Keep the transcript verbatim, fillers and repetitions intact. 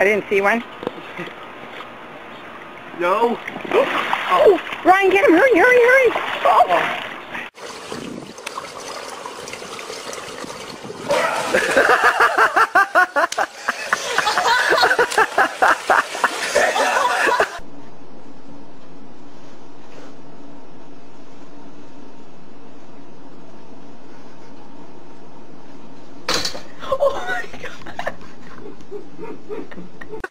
I didn't see one. No. Oh, oh. Ryan, get him! Hurry, hurry, hurry! Oh. Oh. Oh my God!